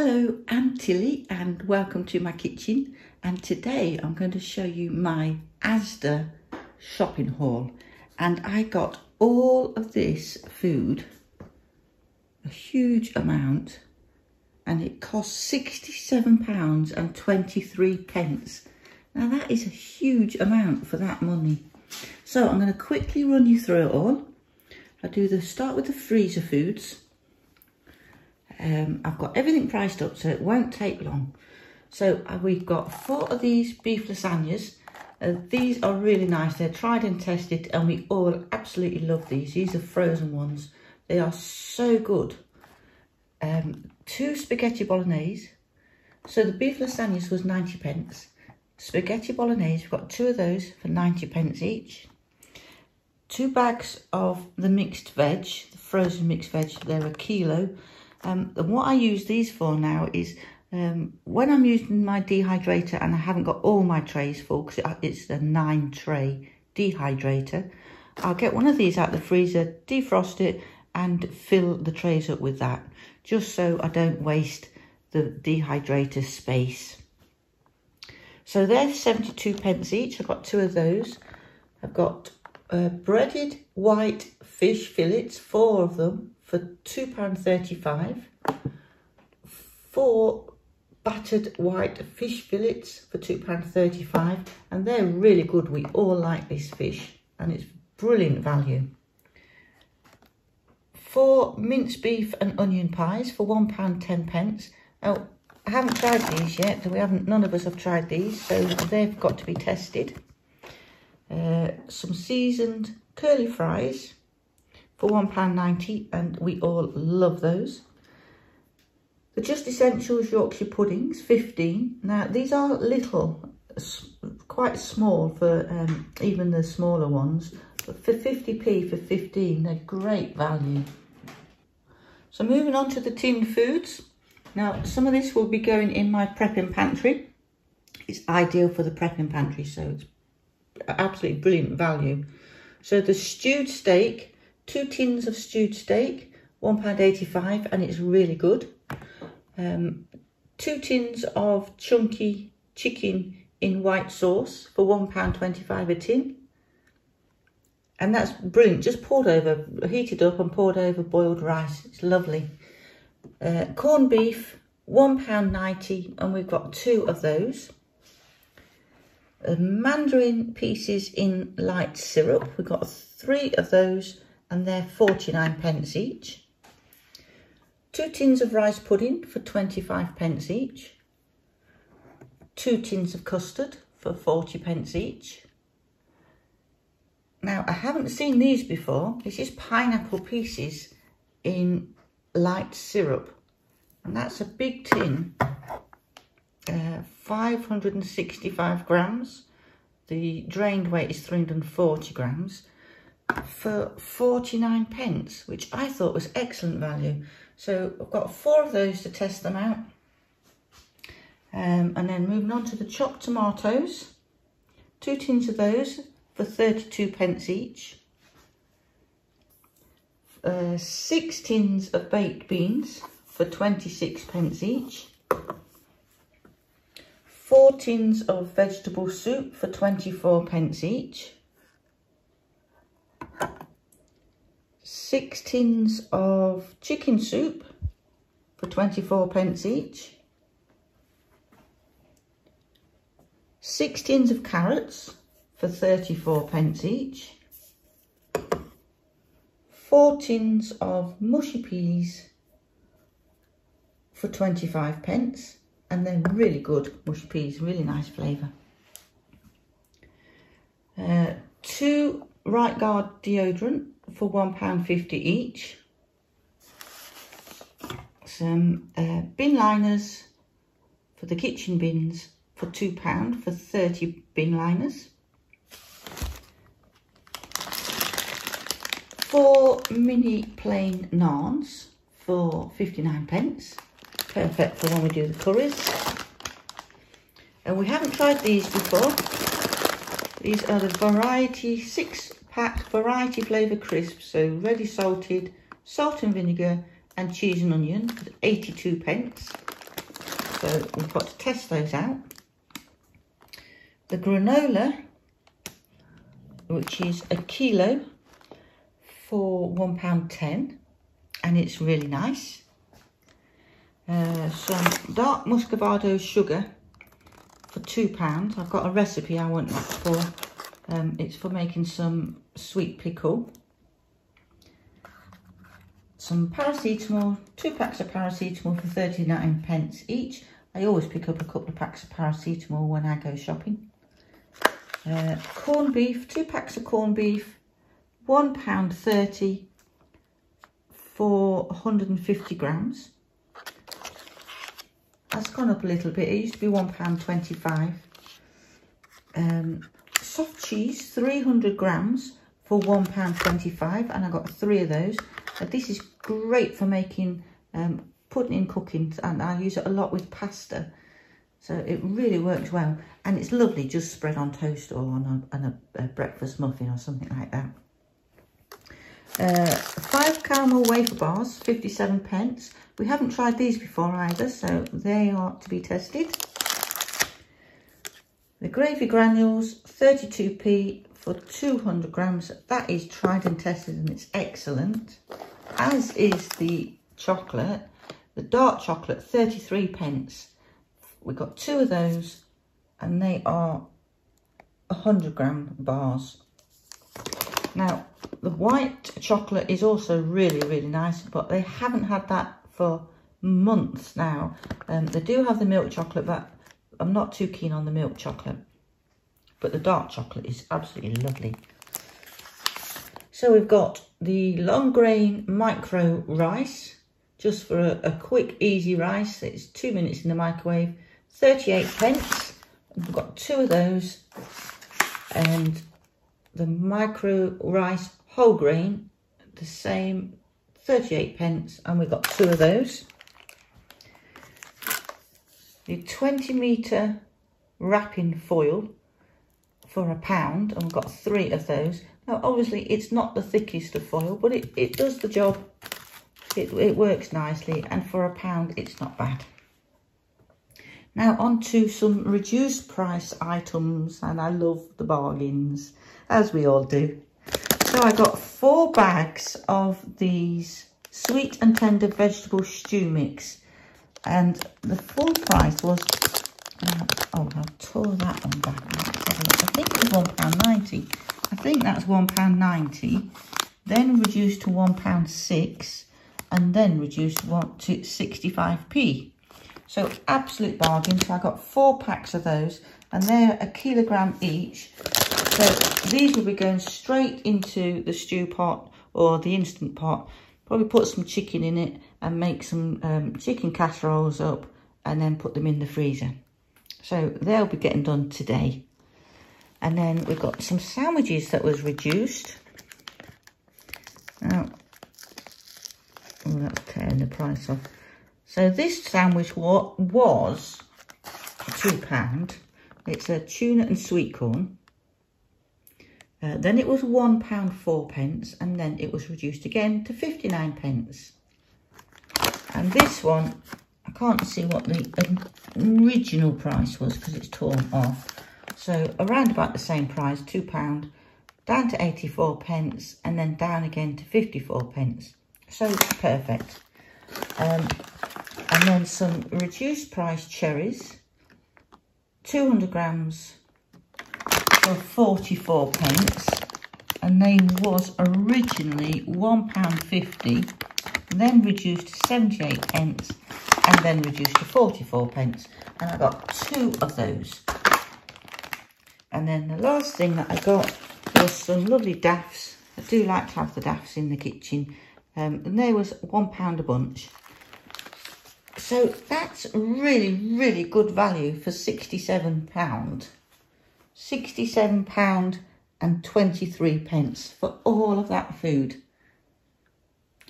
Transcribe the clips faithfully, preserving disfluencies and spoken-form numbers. Hello, I'm Tilly and welcome to my kitchen, and today I'm going to show you my Asda shopping haul. And I got all of this food, a huge amount, and it cost sixty-seven pounds and twenty-three pence. Now that is a huge amount for that money. So I'm going to quickly run you through it all. I do the start with the freezer foods. Um, I've got everything priced up, so it won't take long. So uh, we've got four of these beef lasagnas. Uh, these are really nice. They're tried and tested, and we all absolutely love these. These are frozen ones. They are so good. Um, two spaghetti bolognese. So the beef lasagnas was ninety pence. Spaghetti bolognese, we've got two of those for ninety pence each. Two bags of the mixed veg, the frozen mixed veg. They're a kilo. Um, and what I use these for now is um, when I'm using my dehydrator and I haven't got all my trays full, because it's a nine tray dehydrator, I'll get one of these out of the freezer, defrost it and fill the trays up with that, just so I don't waste the dehydrator space. So they're seventy-two pence each. I've got two of those. I've got uh, breaded white fish fillets, four of them, for two pounds thirty-five, four battered white fish fillets for two pounds thirty-five, and they're really good. We all like this fish and it's brilliant value. Four minced beef and onion pies for one pound ten. Now, I haven't tried these yet. We haven't, none of us have tried these, so they've got to be tested. Uh, some seasoned curly fries for one pound ninety, and we all love those. The Just Essentials Yorkshire puddings, fifteen. Now these are little, quite small for um, even the smaller ones, but for fifty p for fifteen, they're great value. So moving on to the tinned foods. Now some of this will be going in my prepping pantry. It's ideal for the prepping pantry, so it's absolutely brilliant value. So the stewed steak, two tins of stewed steak, one pound eighty-five, and it's really good. Um, two tins of chunky chicken in white sauce for one pound twenty-five a tin. And that's brilliant, just poured over, heated up and poured over boiled rice. It's lovely. Uh, corned beef, one pound ninety, and we've got two of those. Uh, mandarin pieces in light syrup, we've got three of those, and they're forty-nine pence each. Two tins of rice pudding for twenty-five pence each. Two tins of custard for forty pence each. Now, I haven't seen these before. This is pineapple pieces in light syrup. And that's a big tin, uh, five hundred sixty-five grams. The drained weight is three hundred forty grams. For forty-nine pence, which I thought was excellent value. So I've got four of those to test them out. Um, and then moving on to the chopped tomatoes, two tins of those for thirty-two pence each. Uh, six tins of baked beans for twenty-six pence each. Four tins of vegetable soup for twenty-four pence each. Six tins of chicken soup for twenty-four pence each. Six tins of carrots for thirty-four pence each. Four tins of mushy peas for twenty-five pence, and they're really good mushy peas, really nice flavour. Uh, two Right Guard deodorant for one pound fifty each. Some uh, bin liners for the kitchen bins for two pounds for thirty bin liners. Four mini plain naans for fifty-nine pence. Perfect for when we do the curries. And we haven't tried these before. These are the variety six pack variety flavour crisps, so ready salted, salt and vinegar and cheese and onion, eighty-two pence. So we've got to test those out. The granola, which is a kilo for one pound ten, and it's really nice. Uh, some dark muscovado sugar for two pounds. I've got a recipe I want that for. Um, it's for making some sweet pickle. Some paracetamol, two packs of paracetamol for thirty-nine pence each. I always pick up a couple of packs of paracetamol when I go shopping. Uh, corned beef, two packs of corned beef, one pound thirty for one hundred and fifty grams. That's gone up a little bit. It used to be one pound twenty-five. Um, soft cheese, three hundred grams for one pound twenty-five, and I got three of those. But this is great for making um, pudding and cooking, and I use it a lot with pasta. So it really works well, and it's lovely just spread on toast or on a, on a, a breakfast muffin or something like that. Uh, five caramel wafer bars, fifty-seven pence. We haven't tried these before either, so they are to be tested. The gravy granules, thirty-two p for two hundred grams. That is tried and tested, and it's excellent. As is the chocolate, the dark chocolate, thirty-three pence. We got two of those, and they are one hundred gram bars. Now, the white chocolate is also really, really nice, but they haven't had that for months now. Um, they do have the milk chocolate, but I'm not too keen on the milk chocolate. But the dark chocolate is absolutely lovely. So we've got the long grain micro rice, just for a, a quick, easy rice. It's two minutes in the microwave, thirty-eight pence. We've got two of those. And the micro rice whole grain, the same, thirty-eight pence, and we've got two of those. The twenty meter wrapping foil for a pound, and we've got three of those. Now, obviously, it's not the thickest of foil, but it, it does the job. It, it works nicely, and for a pound, it's not bad. Now, on to some reduced price items, and I love the bargains, as we all do. So I got four bags of these sweet and tender vegetable stew mix, and the full price was, uh, oh, I tore that one back out. I think it was one pound ninety. I think that's one pound ninety, then reduced to one pound six, and then reduced to sixty-five p. So absolute bargain. So I got four packs of those, and they're a kilogram each. So these will be going straight into the stew pot or the instant pot. Probably put some chicken in it and make some um, chicken casseroles up, and then put them in the freezer. So they'll be getting done today. And then we've got some sandwiches that was reduced. Now, oh, that's tearing the price off. So this sandwich was two pounds. It's a tuna and sweet corn. Uh, then it was one pound four pence, and then it was reduced again to fifty-nine pence. And this one, I can't see what the original price was because it's torn off. So around about the same price, two pounds, down to eighty-four pence, and then down again to fifty-four pence. So perfect. Um, and then some reduced price cherries, two hundred grams for forty-four pence, and they was originally one pound fifty, then reduced to seventy-eight pence, and then reduced to forty-four pence, and I got two of those. And then the last thing that I got was some lovely daffs. I do like to have the daffs in the kitchen. Um, and there was one pound a bunch. So that's really, really good value for sixty-seven pounds. sixty-seven pounds and twenty-three pence for all of that food.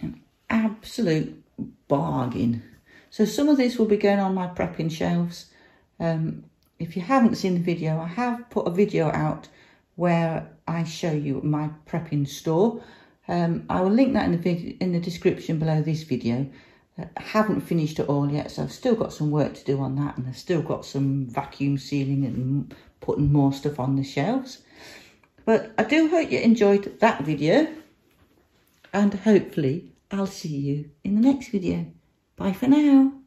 An absolute bargain. So some of this will be going on my prepping shelves. Um, if you haven't seen the video, I have put a video out where I show you my prepping store. Um, I will link that in the, in the description below this video. I haven't finished it all yet, so I've still got some work to do on that, and I've still got some vacuum sealing and putting more stuff on the shelves. But I do hope you enjoyed that video, and hopefully I'll see you in the next video. Bye for now.